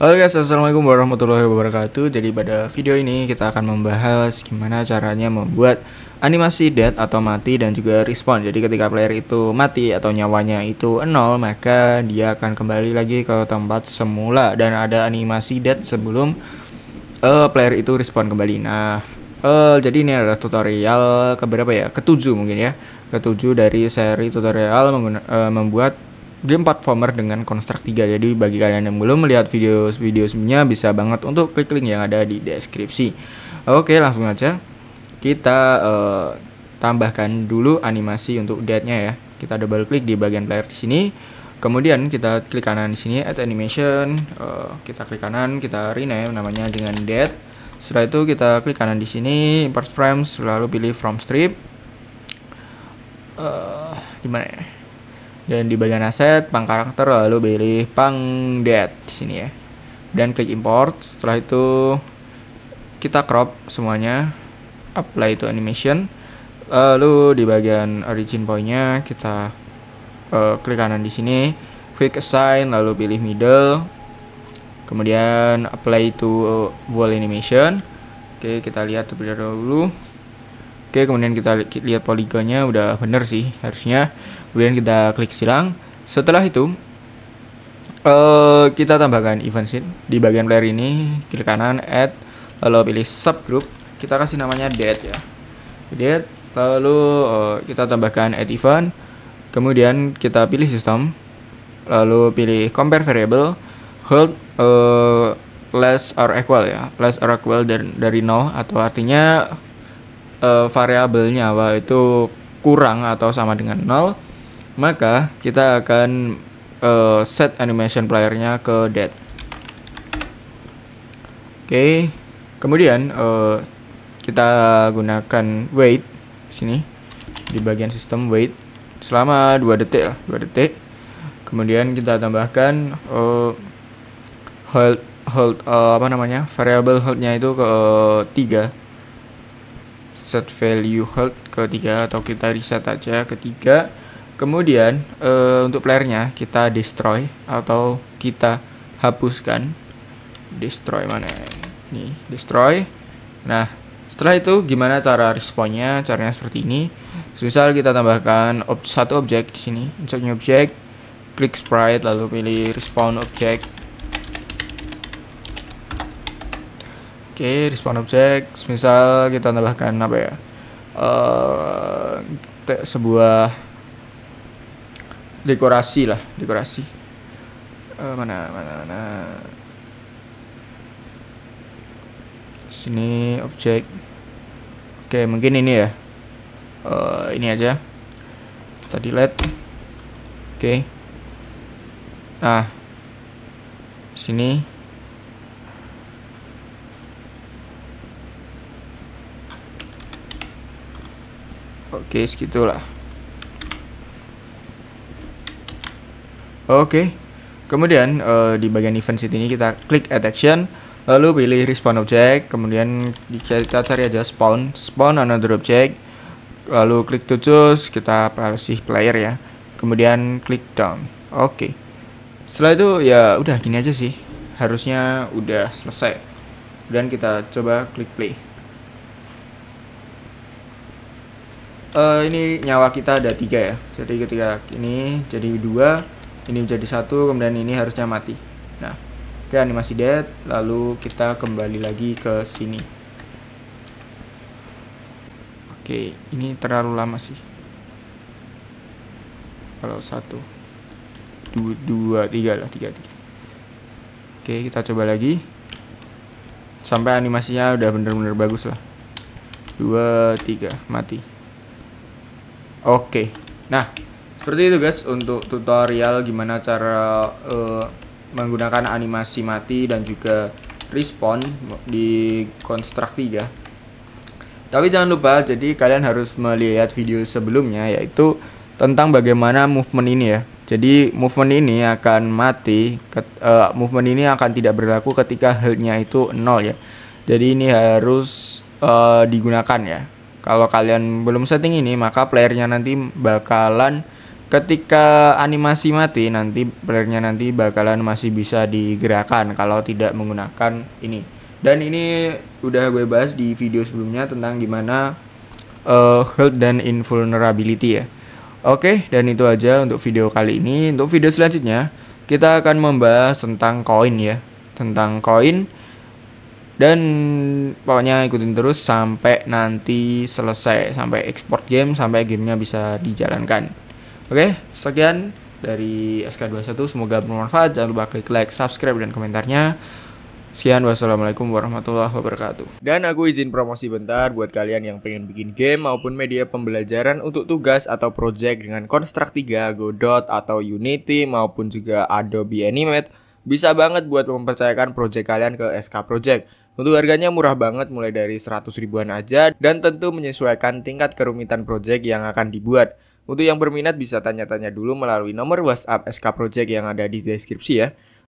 Halo guys, assalamualaikum warahmatullahi wabarakatuh. Jadi pada video ini kita akan membahas gimana caranya membuat animasi dead atau mati dan juga respawn. Jadi ketika player itu mati atau nyawanya itu 0, maka dia akan kembali lagi ke tempat semula dan ada animasi dead sebelum player itu respawn kembali. Nah, jadi ini adalah tutorial keberapa ya? Ketujuh mungkin ya. Ketujuh dari seri tutorial membuat game platformer dengan Construct 3. Jadi bagi kalian yang belum melihat video sebelumnya, bisa banget untuk klik link yang ada di deskripsi. Oke, langsung aja kita tambahkan dulu animasi untuk death-nya ya. Kita double klik di bagian player di sini. Kemudian kita klik kanan di sini add animation, kita klik kanan, kita rename namanya dengan death. Setelah itu kita klik kanan di sini import frames, lalu pilih from strip. Gimana ya? Dan di bagian aset, pang karakter, lalu pilih pang dead di sini ya. Dan klik import. Setelah itu kita crop semuanya, apply to animation. Lalu di bagian origin point-nya kita klik kanan di sini, quick assign, lalu pilih middle. Kemudian apply to wall animation. Oke, kita lihat terlebih dahulu. Oke, kemudian kita lihat poligonnya udah bener sih harusnya. Kemudian kita klik silang. Setelah itu kita tambahkan event scene di bagian player ini. Klik kanan add, lalu pilih subgroup. Kita kasih namanya death ya. Death. Lalu kita tambahkan add event. Kemudian kita pilih system. Lalu pilih compare variable, hold less or equal ya. Less or equal dari 0, atau artinya variabelnya itu kurang atau sama dengan 0, maka kita akan set animation playernya ke dead. Oke. Kemudian kita gunakan wait sini di bagian sistem, wait selama 2 detik. Kemudian kita tambahkan hold variable holdnya itu ke 3. Set value hold ke 3, atau kita reset aja ke 3. Kemudian untuk playernya kita destroy atau kita hapuskan. Destroy mana ini? Destroy. Nah, setelah itu gimana cara respawnnya? Caranya seperti ini. Misal kita tambahkan satu objek di sini, insert new object, klik sprite, lalu pilih respawn object. Oke, respawn object. Misal kita tambahkan apa ya? Sebuah dekorasi lah, dekorasi. Mana? Sini objek. Oke, mungkin ini ya. Ini aja. Kita delete. Oke. Nah, sini. Oke, segitulah. Oke. Kemudian di bagian event sheet ini kita klik add action, lalu pilih respawn object, kemudian kita cari aja spawn another object, lalu klik to choose, kita pilih player ya. Kemudian klik down. Oke. Setelah itu ya udah gini aja sih. Harusnya udah selesai. Dan kita coba klik play. Ini nyawa kita ada 3 ya. Jadi ketika ini jadi 2, ini menjadi 1, kemudian ini harusnya mati. Nah, oke, animasi dead. Lalu kita kembali lagi ke sini. Oke, ini terlalu lama sih. Kalau 1, 2, 3 lah. Oke, kita coba lagi sampai animasinya udah bener-bener bagus lah. 2, 3, mati. Oke, nah seperti itu guys untuk tutorial gimana cara menggunakan animasi mati dan juga respawn di Construct 3. Tapi jangan lupa, jadi kalian harus melihat video sebelumnya, yaitu tentang bagaimana movement ini ya. Jadi movement ini akan mati, movement ini akan tidak berlaku ketika health-nya itu 0 ya. Jadi ini harus digunakan ya. Kalau kalian belum setting ini, maka playernya nanti bakalan Ketika animasi mati, nanti playernya nanti bakalan masih bisa digerakkan kalau tidak menggunakan ini. Dan ini udah gue bahas di video sebelumnya tentang gimana health dan invulnerability ya. Oke, dan itu aja untuk video kali ini. Untuk video selanjutnya kita akan membahas tentang koin ya, tentang koin. Dan pokoknya ikutin terus sampai nanti selesai, sampai export game, sampai gamenya bisa dijalankan. Oke, sekian dari SK21, semoga bermanfaat. Jangan lupa klik like, subscribe, dan komentarnya. Sekian, wassalamualaikum warahmatullahi wabarakatuh. Dan aku izin promosi bentar buat kalian yang pengen bikin game maupun media pembelajaran untuk tugas atau project dengan Construct 3, Godot, atau Unity, maupun juga Adobe Animate. Bisa banget buat mempercayakan project kalian ke SK Project. Untuk harganya murah banget, mulai dari 100 ribuan aja, dan tentu menyesuaikan tingkat kerumitan project yang akan dibuat. Untuk yang berminat bisa tanya-tanya dulu melalui nomor WhatsApp SK Project yang ada di deskripsi ya.